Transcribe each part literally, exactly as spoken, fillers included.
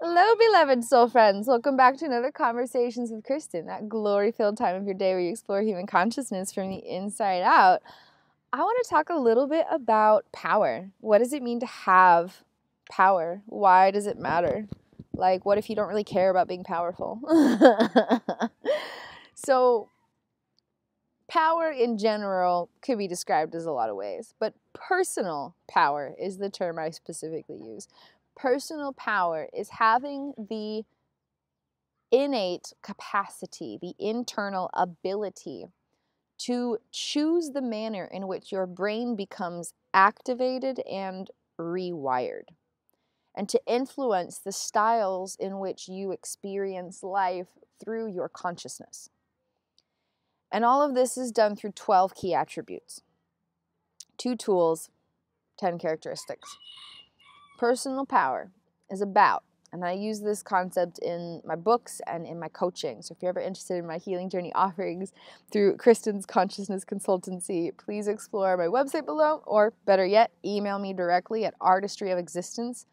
Hello, beloved soul friends. Welcome back to another Conversations with Kristen, that glory-filled time of your day where you explore human consciousness from the inside out. I want to talk a little bit about power. What does it mean to have power? Why does it matter? Like, what if you don't really care about being powerful? So, power in general could be described as a lot of ways, but personal power is the term I specifically use. Personal power is having the innate capacity, the internal ability to choose the manner in which your brain becomes activated and rewired, and to influence the styles in which you experience life through your consciousness. And all of this is done through twelve key attributes, two tools, ten characteristics. Personal power is about, and I use this concept in my books and in my coaching. So if you're ever interested in my healing journey offerings through Kristen's Consciousness Consultancy, please explore my website below, or better yet, email me directly at artistry of existence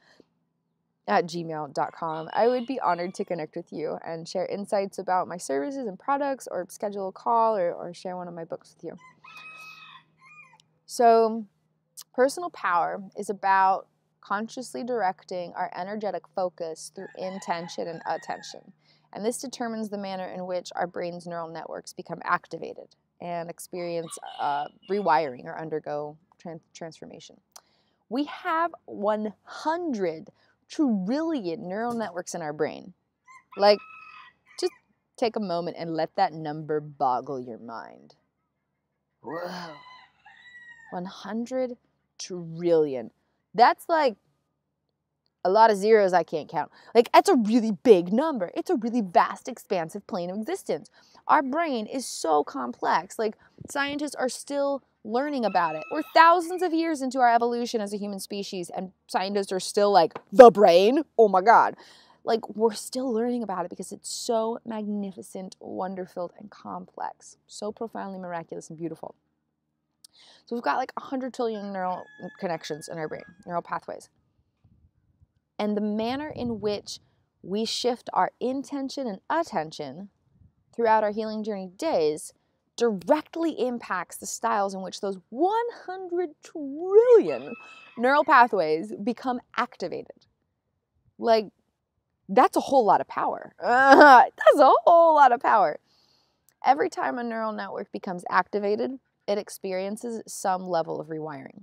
at gmail dot com. I would be honored to connect with you and share insights about my services and products, or schedule a call, or, or share one of my books with you. So personal power is about consciously directing our energetic focus through intention and attention. And this determines the manner in which our brain's neural networks become activated and experience uh, rewiring or undergo trans transformation. We have one hundred trillion neural networks in our brain. Like, just take a moment and let that number boggle your mind. Whoa. one hundred trillion. That's like a lot of zeros I can't count. Like, that's a really big number. It's a really vast, expansive plane of existence. Our brain is so complex. Like, scientists are still learning about it. We're thousands of years into our evolution as a human species, and scientists are still like, the brain? Oh my God. Like, we're still learning about it because it's so magnificent, wonderful, and complex. So profoundly miraculous and beautiful. So we've got like one hundred trillion neural connections in our brain, neural pathways. And the manner in which we shift our intention and attention throughout our healing journey days directly impacts the styles in which those one hundred trillion neural pathways become activated. Like, that's a whole lot of power. Uh, that's a whole lot of power. Every time a neural network becomes activated, it experiences some level of rewiring.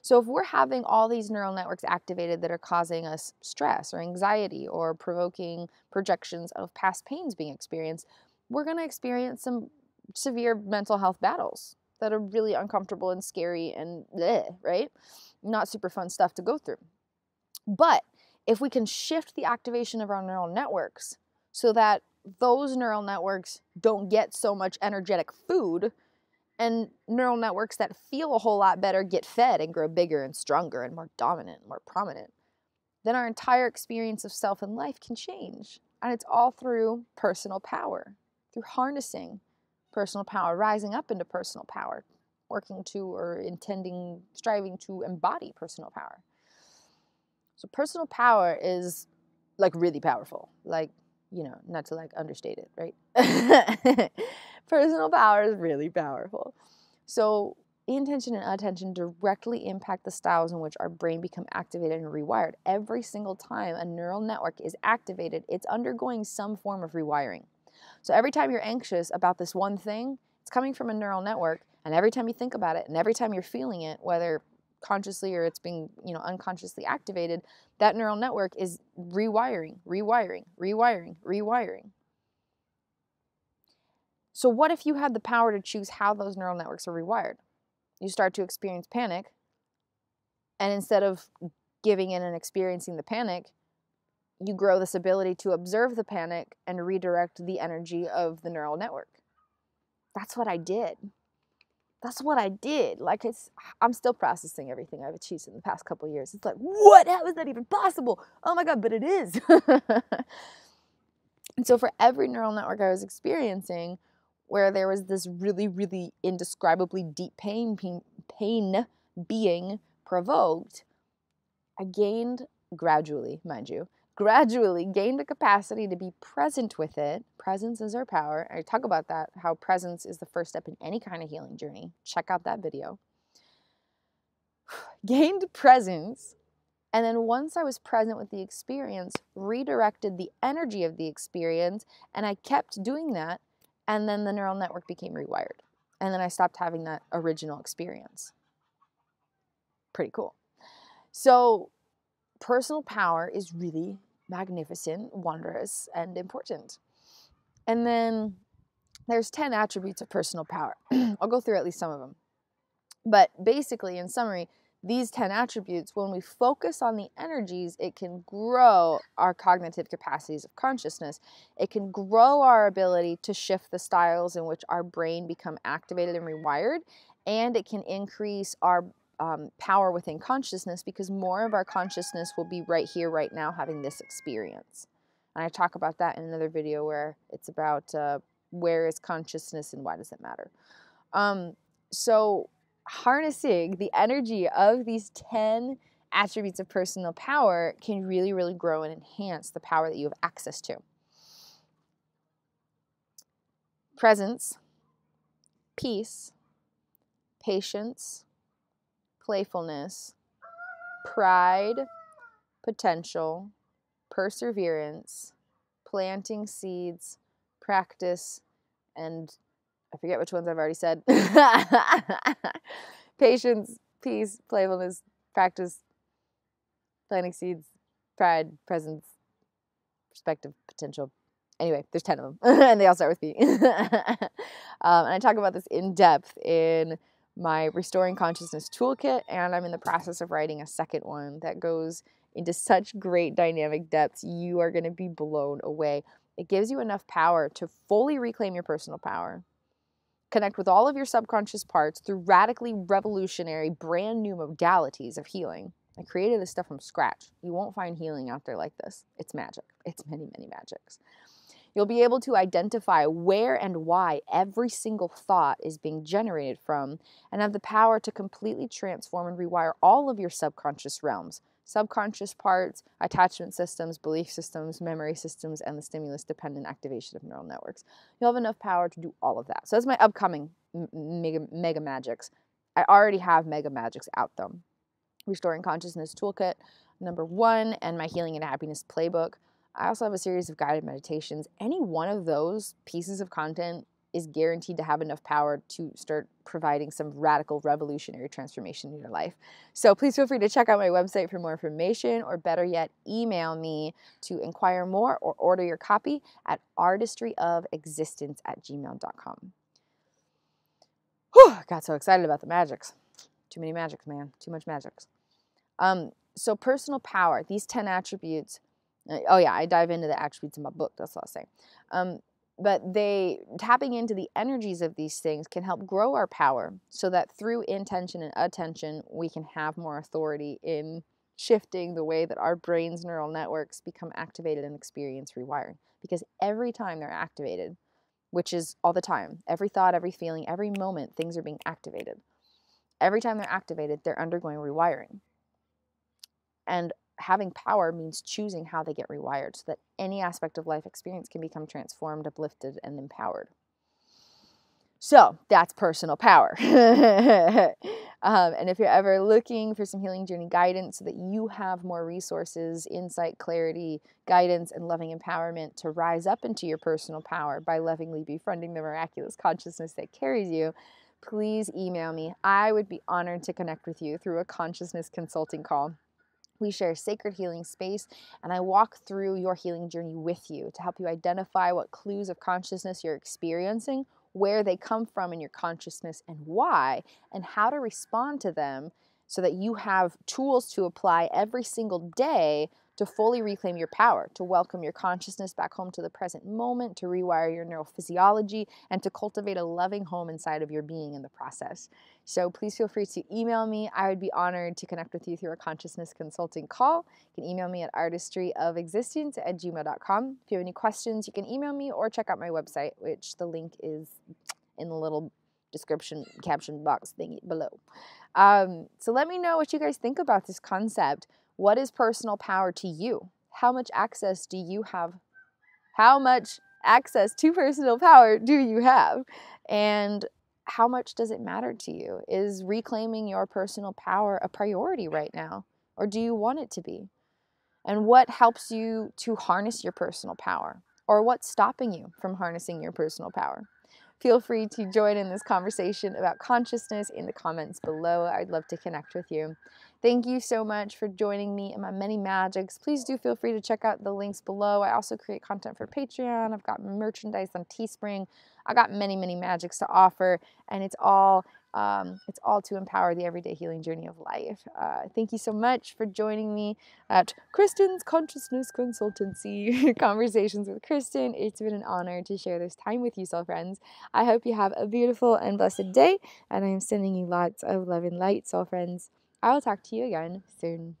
So if we're having all these neural networks activated that are causing us stress or anxiety or provoking projections of past pains being experienced, we're going to experience some severe mental health battles that are really uncomfortable and scary and bleh, right? Not super fun stuff to go through. But if we can shift the activation of our neural networks so that those neural networks don't get so much energetic food, and neural networks that feel a whole lot better get fed and grow bigger and stronger and more dominant and more prominent, then our entire experience of self and life can change. And it's all through personal power, through harnessing personal power, rising up into personal power, working to or intending, striving to embody personal power. So personal power is like really powerful, like, you know, not to like understate it, right? Personal power is really powerful. So intention and attention directly impact the styles in which our brain become activated and rewired. Every single time a neural network is activated, it's undergoing some form of rewiring. So every time you're anxious about this one thing, it's coming from a neural network, and every time you think about it and every time you're feeling it, whether consciously or it's being, you know, unconsciously activated, that neural network is rewiring, rewiring, rewiring, rewiring. So what if you had the power to choose how those neural networks are rewired? You start to experience panic, and instead of giving in and experiencing the panic, you grow this ability to observe the panic and redirect the energy of the neural network. That's what I did. That's what I did. Like, it's, I'm still processing everything I've achieved in the past couple of years. It's like, what? How is that even possible? Oh my God, but it is. And so for every neural network I was experiencing, where there was this really, really indescribably deep pain, pain, pain being provoked, I gained gradually, mind you, gradually gain the capacity to be present with it. Presence is our power. I talk about that, how presence is the first step in any kind of healing journey. Check out that video. Gained presence. And then once I was present with the experience, redirected the energy of the experience, and I kept doing that, and then the neural network became rewired. And then I stopped having that original experience. Pretty cool. So personal power is really magnificent, wondrous, and important. And then there's ten attributes of personal power. I'll go through at least some of them. But basically, in summary, these ten attributes, when we focus on the energies, it can grow our cognitive capacities of consciousness. It can grow our ability to shift the styles in which our brain become activated and rewired, and it can increase our um, power within consciousness, because more of our consciousness will be right here, right now, having this experience. And I talk about that in another video where it's about uh, where is consciousness and why does it matter. Um, so... Harnessing the energy of these ten attributes of personal power can really, really grow and enhance the power that you have access to. Presence, peace, patience, playfulness, pride, potential, perseverance, planting seeds, practice, and I forget which ones I've already said. Patience, peace, playfulness, practice, planting seeds, pride, presence, perspective, potential. Anyway, there's ten of them, and they all start with P. um, and I talk about this in depth in my Restoring Consciousness Toolkit, and I'm in the process of writing a second one that goes into such great dynamic depths. You are going to be blown away. It gives you enough power to fully reclaim your personal power. Connect with all of your subconscious parts through radically revolutionary, brand new modalities of healing. I created this stuff from scratch. You won't find healing out there like this. It's magic. It's many, many magics. You'll be able to identify where and why every single thought is being generated from, and have the power to completely transform and rewire all of your subconscious realms, subconscious parts, attachment systems, belief systems, memory systems, and the stimulus-dependent activation of neural networks. You'll have enough power to do all of that. So that's my upcoming mega, mega magics. I already have mega magics out though. Restoring Consciousness Toolkit, number one, and my Healing and Happiness Playbook. I also have a series of guided meditations. Any one of those pieces of content is guaranteed to have enough power to start providing some radical revolutionary transformation in your life. So please feel free to check out my website for more information, or better yet, email me to inquire more or order your copy at artistry of existence at gmail dot com. Whew, I got so excited about the magics. Too many magics, man. Too much magics. Um, so personal power, these ten attributes. Oh yeah, I dive into the attributes in my book. That's what I was saying. Um, But they, tapping into the energies of these things can help grow our power, so that through intention and attention, we can have more authority in shifting the way that our brain's neural networks become activated and experience rewiring. Because every time they're activated, which is all the time, every thought, every feeling, every moment, things are being activated. Every time they're activated, they're undergoing rewiring. And having power means choosing how they get rewired, so that any aspect of life experience can become transformed, uplifted, and empowered. So that's personal power. um, and if you're ever looking for some healing journey guidance so that you have more resources, insight, clarity, guidance, and loving empowerment to rise up into your personal power by lovingly befriending the miraculous consciousness that carries you, please email me. I would be honored to connect with you through a consciousness consulting call. We share a sacred healing space, and I walk through your healing journey with you to help you identify what clues of consciousness you're experiencing, where they come from in your consciousness and why, and how to respond to them, so that you have tools to apply every single day to fully reclaim your power, to welcome your consciousness back home to the present moment, to rewire your neurophysiology, and to cultivate a loving home inside of your being in the process. So please feel free to email me. I would be honored to connect with you through a consciousness consulting call. You can email me at artistry of existence at gmail dot com. If you have any questions, you can email me or check out my website, which the link is in the little description caption box thingy below. Um, so let me know what you guys think about this concept. What is personal power to you? how much access do you have? How much access to personal power do you have? And how much does it matter to you? Is reclaiming your personal power a priority right now? Or do you want it to be? And what helps you to harness your personal power? Or what's stopping you from harnessing your personal power? Feel free to join in this conversation about consciousness in the comments below. I'd love to connect with you. Thank you so much for joining me in my many magics. Please do feel free to check out the links below. I also create content for Patreon. I've got merchandise on Teespring. I've got many, many magics to offer, and it's all um, it's all to empower the everyday healing journey of life. Uh, thank you so much for joining me at Kristen's Consciousness Consultancy, Conversations with Kristen. It's been an honor to share this time with you, soul friends. I hope you have a beautiful and blessed day, and I am sending you lots of love and light, soul friends. I will talk to you again soon.